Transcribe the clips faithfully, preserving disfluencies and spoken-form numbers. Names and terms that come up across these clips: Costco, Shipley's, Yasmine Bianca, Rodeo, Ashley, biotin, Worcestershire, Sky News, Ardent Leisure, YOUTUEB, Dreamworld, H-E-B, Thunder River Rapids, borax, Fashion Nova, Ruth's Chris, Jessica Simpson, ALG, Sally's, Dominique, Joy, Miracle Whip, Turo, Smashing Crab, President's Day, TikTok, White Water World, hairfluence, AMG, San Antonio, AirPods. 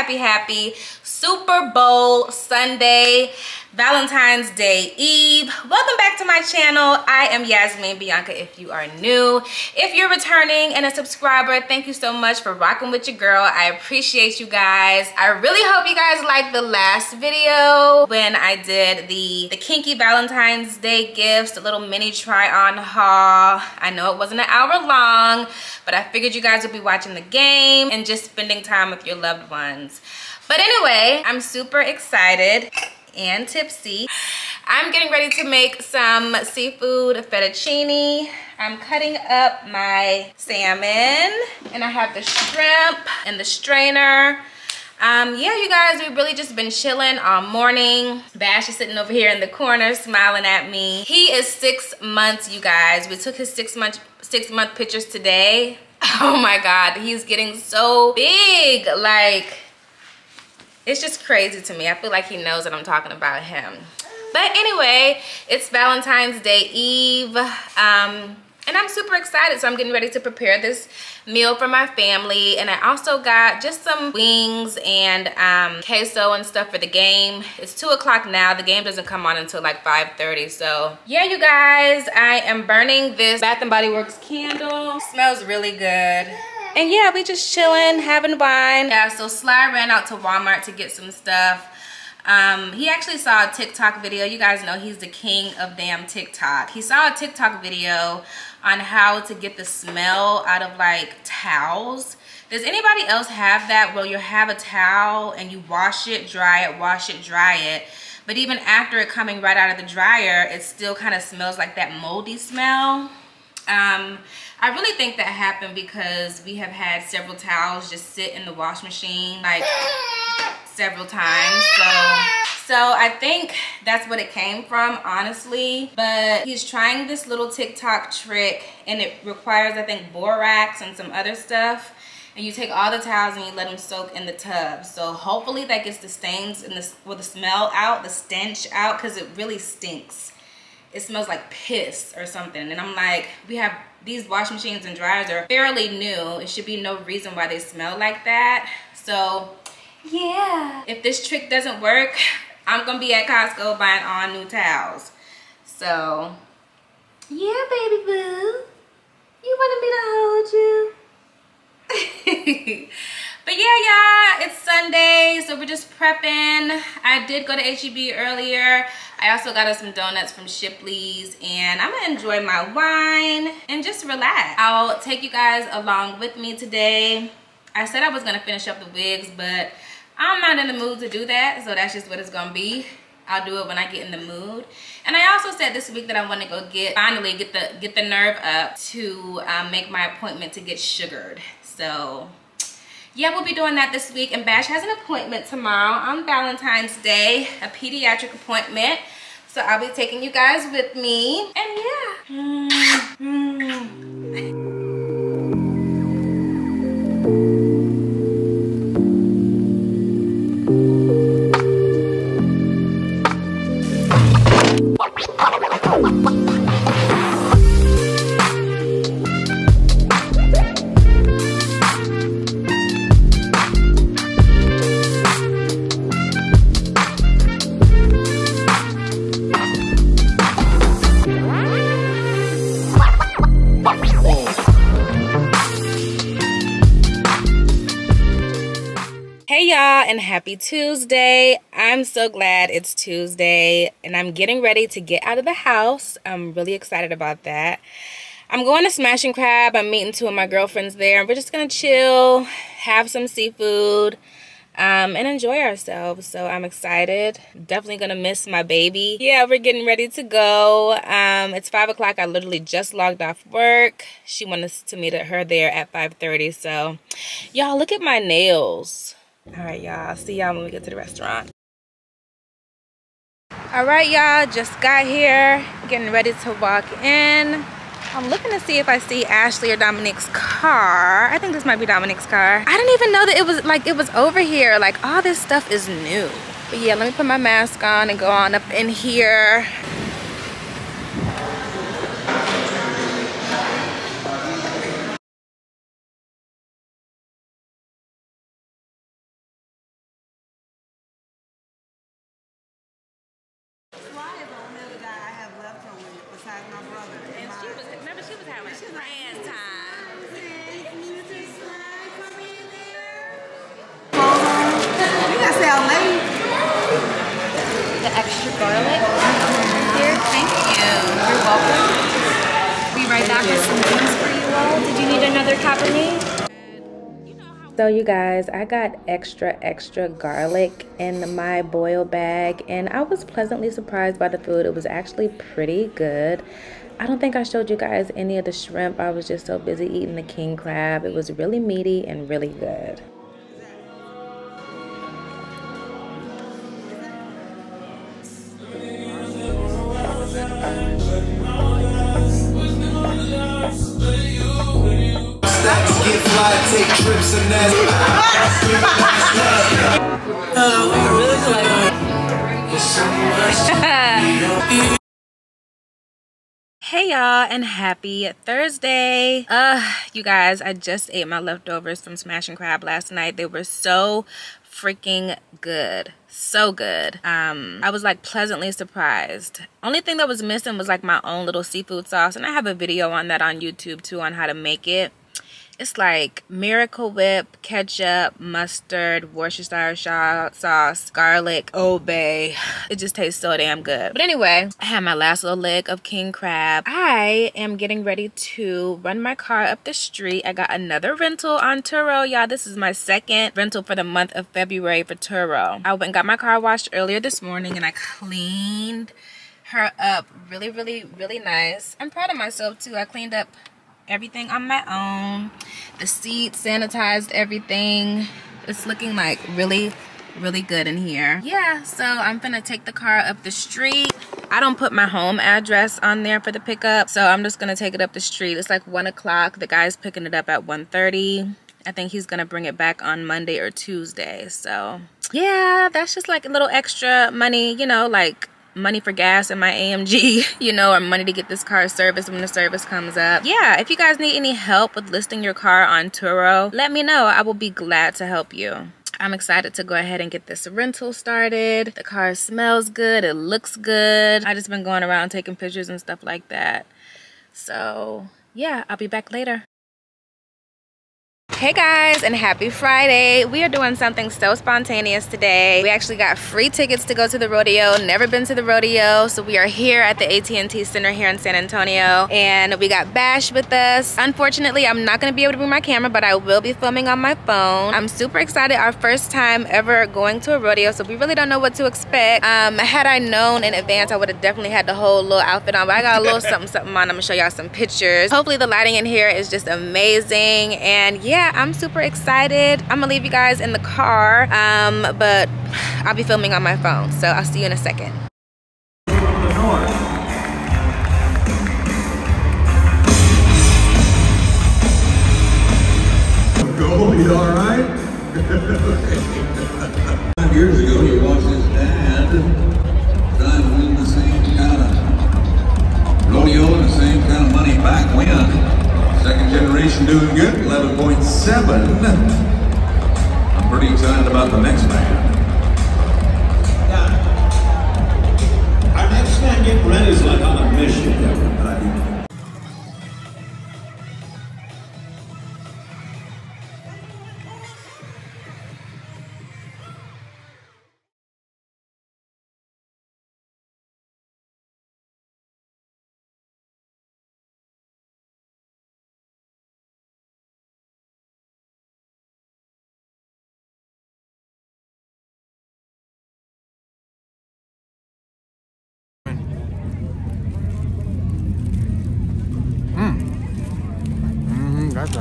happy, happy Super Bowl Sunday, Valentine's Day Eve. Welcome back to my channel. I am Yasmine Bianca if you are new. If you're returning and a subscriber, thank you so much for rocking with your girl. I appreciate you guys. I really hope you guys liked the last video when I did the, the kinky Valentine's Day gifts, the little mini try-on haul. I know it wasn't an hour long, but I figured you guys would be watching the game and just spending time with your loved ones. But anyway, I'm super excited and tipsy. I'm getting ready to make some seafood fettuccine. I'm cutting up my salmon, and I have the shrimp and the strainer. Um, yeah, you guys, we've really just been chilling all morning. Bash is sitting over here in the corner smiling at me. He is six months, you guys. We took his six month, six month pictures today. Oh my God, he's getting so big, like, it's just crazy to me. I feel like he knows that I'm talking about him. But anyway, it's Valentine's Day Eve, um, and I'm super excited. So I'm getting ready to prepare this meal for my family. And I also got just some wings and um, queso and stuff for the game. It's two o'clock now. The game doesn't come on until like five thirty. So yeah, you guys, I am burning this Bath and Body Works candle. It smells really good. And yeah, we just chilling, having wine. Yeah, so Sly ran out to Walmart to get some stuff. Um, he actually saw a TikTok video. You guys know he's the king of damn TikTok. He saw a TikTok video on how to get the smell out of like towels. Does anybody else have that? Well, you have a towel and you wash it, dry it, wash it, dry it. But even after it coming right out of the dryer, it still kind of smells like that moldy smell. Um, I really think that happened because we have had several towels just sit in the wash machine like several times. So, so I think that's what it came from, honestly. But he's trying this little TikTok trick, and it requires, I think, borax and some other stuff. And you take all the towels and you let them soak in the tub. So hopefully that gets the stains and the, well, the smell out, the stench out, because it really stinks. It smells like piss or something. And I'm like, we have these washing machines and dryers are fairly new. It should be no reason why they smell like that. So yeah, if this trick doesn't work, I'm gonna be at Costco buying all new towels. So yeah, baby boo, you wanted me to hold you. But yeah, y'all, it's Sunday, so we're just prepping. I did go to H E B earlier. I also got us some donuts from Shipley's, and I'm gonna enjoy my wine and just relax. I'll take you guys along with me today. I said I was gonna finish up the wigs, but I'm not in the mood to do that, so that's just what it's gonna be. I'll do it when I get in the mood. And I also said this week that I want to go get, finally get the get the nerve up to um, make my appointment to get sugared. So yeah, we'll be doing that this week. And Bash has an appointment tomorrow on Valentine's Day, a pediatric appointment. So I'll be taking you guys with me. And yeah. Mm-hmm. And happy Tuesday. I'm so glad it's Tuesday, and I'm getting ready to get out of the house. I'm really excited about that. I'm going to Smashing Crab. I'm meeting two of my girlfriends there, and we're just gonna chill, have some seafood, um, and enjoy ourselves. So I'm excited. Definitely gonna miss my baby. Yeah, we're getting ready to go. Um, it's five o'clock. I literally just logged off work. She wanted us to meet her there at five thirty. So y'all, look at my nails. All right, y'all, see y'all when we get to the restaurant. All right, y'all, just got here, getting ready to walk in. I'm looking to see if I see Ashley or Dominique's car. I think this might be Dominique's car. I didn't even know that it was like it was over here. Like, all this stuff is new. But yeah, let me put my mask on and go on up in here. besides my brother. And, and my, she was, remember she was having she was a grand like, time. You got to say I'm late. The extra garlic here. Thank you. You're welcome. Be right back with some things for you all. Did you need another Cabernet? So you guys, I got extra extra garlic in my boil bag and I was pleasantly surprised by the food. It was actually pretty good. I don't think I showed you guys any of the shrimp. I was just so busy eating the king crab. It was really meaty and really good. Hey y'all, and happy Thursday. Uh you guys, I just ate my leftovers from Smashing Crab last night. They were so freaking good, so good. um I was like pleasantly surprised. Only thing that was missing was like my own little seafood sauce, and I have a video on that on YouTube too on how to make it. It's like Miracle Whip, ketchup, mustard, Worcestershire sauce, garlic, obey. It just tastes so damn good. But anyway, I had my last little leg of king crab. I am getting ready to run my car up the street. I got another rental on Turo. Y'all, this is my second rental for the month of February for Turo. I went and got my car washed earlier this morning and I cleaned her up really, really, really nice. I'm proud of myself too. I cleaned up everything on my own. The seat, sanitized everything. It's looking like really, really good in here. Yeah, so I'm gonna take the car up the street. I don't put my home address on there for the pickup, so I'm just gonna take it up the street. It's like one o'clock. The guy's picking it up at one thirty. I think he's gonna bring it back on Monday or Tuesday. So yeah, that's just like a little extra money, you know, like money for gas in my A M G, you know, or money to get this car serviced when the service comes up. Yeah, if you guys need any help with listing your car on Turo, let me know. I will be glad to help you. I'm excited to go ahead and get this rental started. The car smells good, it looks good. I just been going around taking pictures and stuff like that. So yeah, I'll be back later. Hey guys, and happy Friday. We are doing something so spontaneous today. We actually got free tickets to go to the rodeo. Never been to the rodeo, so we are here at the A T and T Center here in San Antonio, and we got Bash with us. Unfortunately, I'm not gonna be able to bring my camera, but I will be filming on my phone. I'm super excited. Our first time ever going to a rodeo, so we really don't know what to expect. Um, had I known in advance, I would have definitely had the whole little outfit on, but I got a little something something on. I'm gonna show y'all some pictures. Hopefully the lighting in here is just amazing, and yeah, I'm super excited. I'm gonna leave you guys in the car, um, but I'll be filming on my phone, so I'll see you in a second. Go, you all right? Five years ago, he watched his dad trying to win the same kind of rodeo and the same kind of money back when. Second generation doing good, eleven point seven. I'm pretty excited about the next man. Now, our next man getting ready is like on a mission, everybody.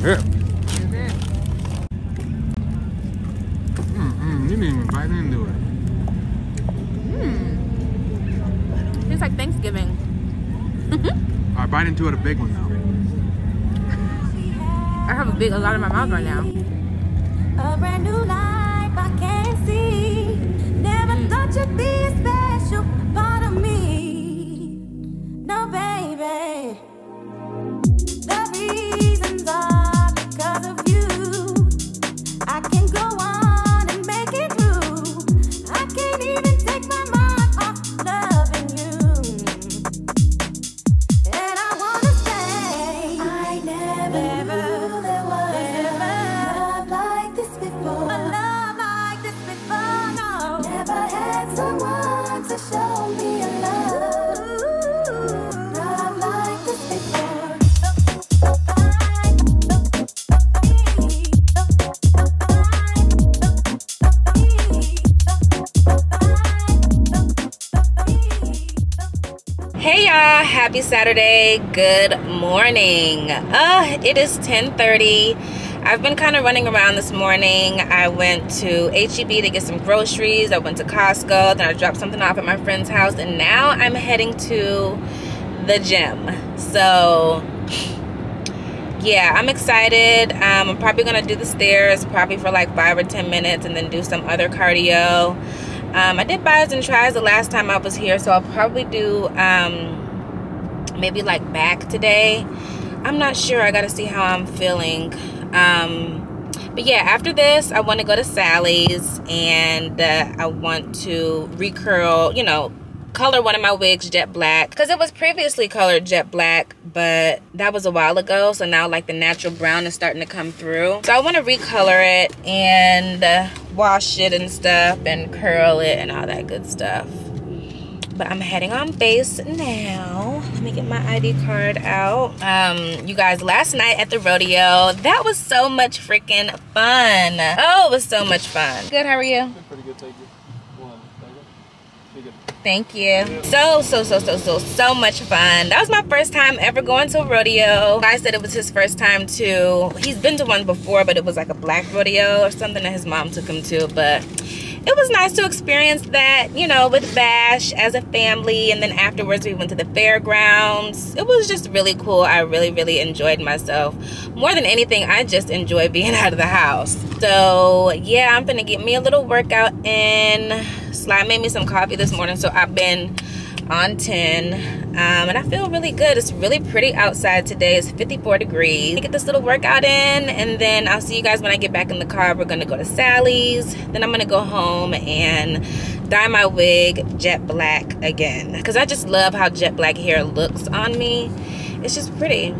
Here. Mm-mm, you didn't even bite into it. Mm. Tastes like Thanksgiving. I bite into it a big one now. I have a big a lot in my mouth right now. A brand new life I can't see. Never mm. thought you'd be a special part of me. No, baby. The reasons are because of you. I can go on and make it through. I can't even take my mind off loving you. Happy Saturday, good morning. Uh, it is ten thirty. I've been kind of running around this morning. I went to H E B to get some groceries. I went to Costco, then I dropped something off at my friend's house, and now I'm heading to the gym. So yeah, I'm excited. Um, I'm probably gonna do the stairs probably for like five or ten minutes and then do some other cardio. Um, I did buys and tries the last time I was here, so I'll probably do um, maybe like back today. I'm not sure, I gotta see how I'm feeling. Um, but yeah, after this I want to go to Sally's and uh, I want to recurl, you know, color one of my wigs jet black, because it was previously colored jet black, but that was a while ago, so now like the natural brown is starting to come through. So I want to recolor it and uh, wash it and stuff and curl it and all that good stuff. But I'm heading on base now. Let me get my I D card out. Um, you guys, last night at the rodeo, that was so much freaking fun. Oh, it was so much fun. Good, how are you? I'm pretty good, thank you. One, thank you. Thank you. So, so, so, so, so, so much fun. That was my first time ever going to a rodeo. Guy said it was his first time too. He's been to one before, but it was like a black rodeo or something that his mom took him to, but it was nice to experience that, you know, with Bash as a family. And then afterwards we went to the fairgrounds. It was just really cool. I really, really enjoyed myself. More than anything, I just enjoy being out of the house. So yeah, I'm gonna get me a little workout in. Sly made me some coffee this morning, so I've been on ten. Um, and I feel really good. It's really pretty outside today. It's fifty-four degrees. I get this little workout in, and then I'll see you guys when I get back in the car. We're gonna go to Sally's, then I'm gonna go home and dye my wig jet black again, because I just love how jet black hair looks on me. It's just pretty.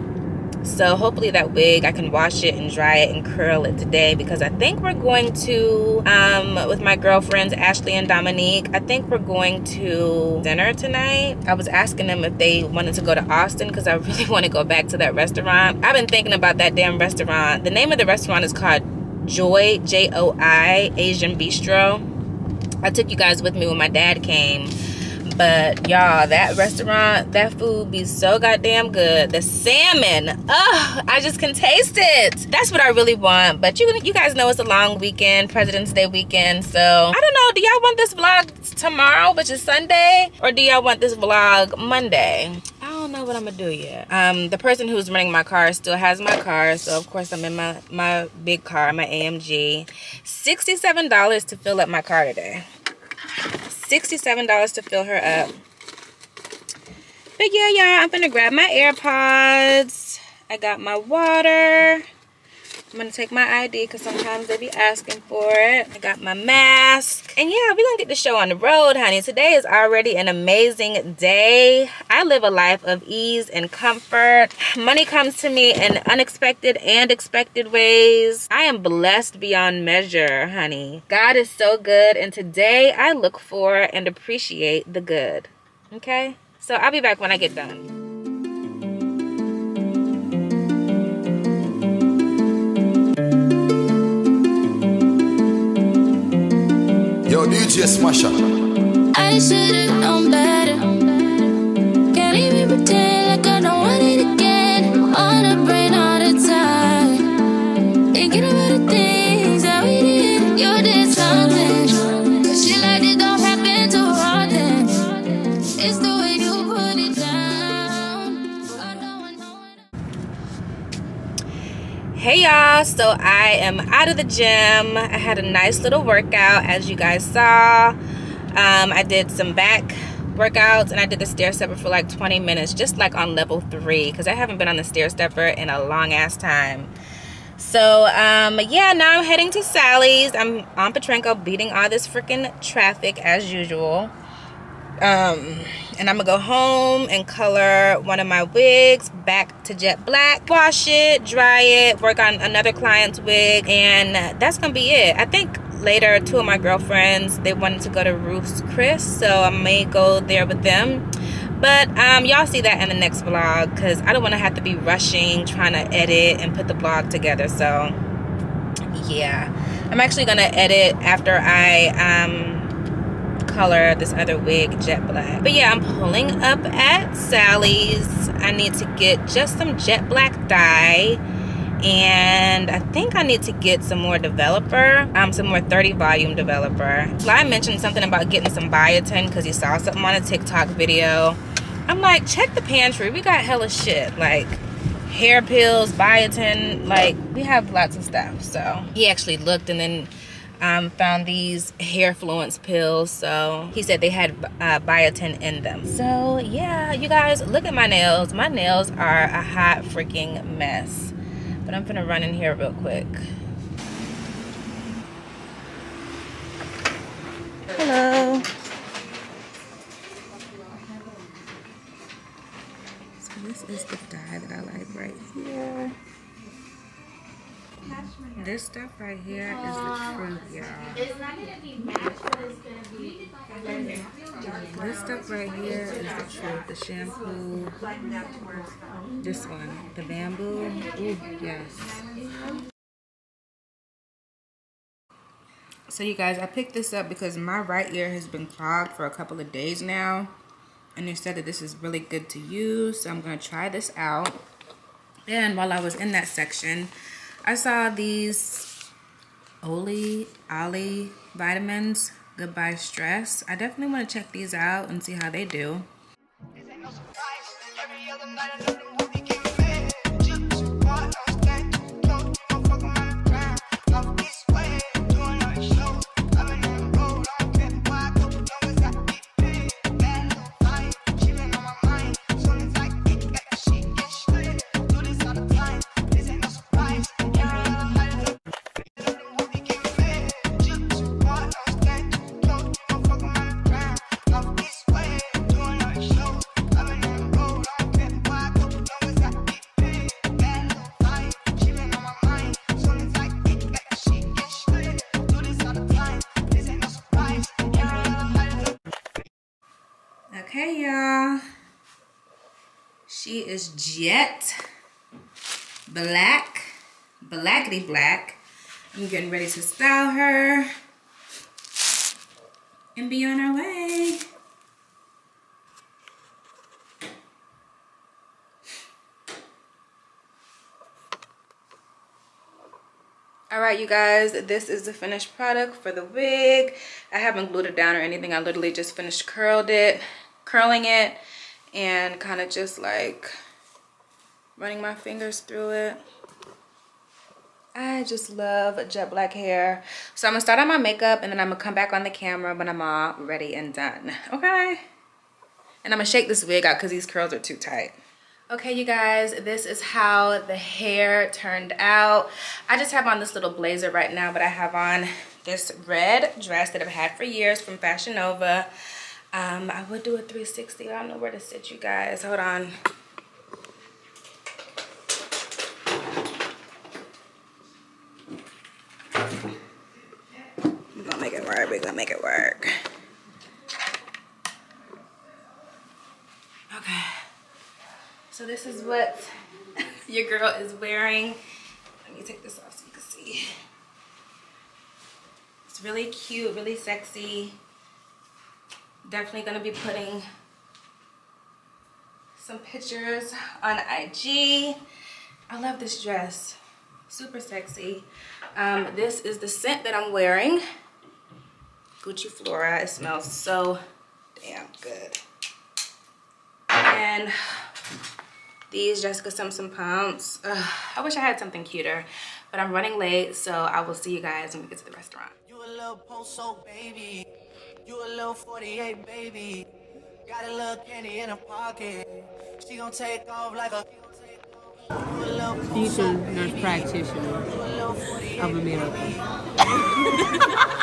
So hopefully that wig, I can wash it and dry it and curl it today, because I think we're going to, um, with my girlfriends, Ashley and Dominique, I think we're going to dinner tonight. I was asking them if they wanted to go to Austin, because I really want to go back to that restaurant. I've been thinking about that damn restaurant. The name of the restaurant is called Joy, J O I, Asian Bistro. I took you guys with me when my dad came. But y'all, that restaurant, that food be so goddamn good. The salmon, oh, I just can taste it. That's what I really want. But you, you guys know it's a long weekend, President's Day weekend. So I don't know, do y'all want this vlog tomorrow, which is Sunday? Or do y'all want this vlog Monday? I don't know what I'm gonna do yet. Um, the person who's renting my car still has my car. So of course I'm in my, my big car, my A M G. sixty-seven dollars to fill up my car today. sixty-seven dollars to fill her up. But yeah, y'all, I'm gonna grab my AirPods. I got my water. I'm gonna take my I D, because sometimes they be asking for it. I got my mask. And yeah, we're gonna get the show on the road, honey. Today is already an amazing day. I live a life of ease and comfort. Money comes to me in unexpected and expected ways. I am blessed beyond measure, honey. God is so good, and today I look for and appreciate the good. Okay? So I'll be back when I get done. Yo, D J Smasher. I should've known better. Can't even pretend like I don't want it again. On the brain all the time. Thinking about the things that we did. You did something. Cause shit like this don't happen too often. It's the way you put it down. I know, I know, I know. Hey y'all, so I am out of the gym. I had a nice little workout, as you guys saw. um, I did some back workouts, and I did the stair stepper for like twenty minutes, just like on level three, because I haven't been on the stair stepper in a long ass time. So um, yeah, now I'm heading to Sally's. I'm on Petrenko, beating all this freaking traffic as usual. Um, and I'm gonna go home and color one of my wigs back to jet black, wash it, dry it, work on another client's wig, and that's gonna be it. I think later, two of my girlfriends, they wanted to go to Ruth's Chris, so I may go there with them. But um, y'all see that in the next vlog, because I don't want to have to be rushing, trying to edit and put the vlog together. So yeah, I'm actually going to edit after I um, color this other wig jet black. But yeah, I'm pulling up at Sally's. I need to get just some jet black dye. And I think I need to get some more developer, um, some more thirty volume developer. Lai mentioned something about getting some biotin because he saw something on a TikTok video. I'm like, check the pantry. We got hella shit, like hair pills, biotin, like we have lots of stuff. So he actually looked and then um, found these hairfluence pills. So he said they had uh, biotin in them. So yeah, you guys, look at my nails. My nails are a hot freaking mess. But I'm gonna run in here real quick. Hello. So this is the dye that I like right here. This stuff right here is the truth, y'all. It's not gonna be match, but it's gonna be dark. This stuff right here is the truth. The shampoo. This one. The bamboo. Ooh, yes. So you guys, I picked this up because my right ear has been clogged for a couple of days now. And they said that this is really good to use. So I'm gonna try this out. And while I was in that section, I saw these Oli Ollie vitamins, Goodbye Stress. I definitely want to check these out and see how they do. Hey y'all, she is jet black, blackity black. I'm getting ready to style her and be on our way. Alright you guys, this is the finished product for the wig. I haven't glued it down or anything. I literally just finished curled it. curling it and kind of just like running my fingers through it. I just love jet black hair. So I'm gonna start on my makeup and then I'm gonna come back on the camera when I'm all ready and done. Okay. And I'm gonna shake this wig out because these curls are too tight. Okay, you guys, this is how the hair turned out. I just have on this little blazer right now, but I have on this red dress that I've had for years from Fashion Nova. Um, I would do a three sixty. I don't know where to sit, you guys. Hold on. We're gonna make it work. We're gonna make it work. Okay. So this is what your girl is wearing. Let me take this off so you can see. It's really cute, really sexy. Definitely gonna be putting some pictures on I G. I love this dress, super sexy. Um, this is the scent that I'm wearing, Gucci Flora. It smells so damn good. And these Jessica Simpson pumps. Ugh, I wish I had something cuter, but I'm running late, so I will see you guys when we get to the restaurant. You a little poso, baby. You a little forty-eight, baby. Got a little candy in her pocket. She gon' take off like a... Future nurse practitioner of America.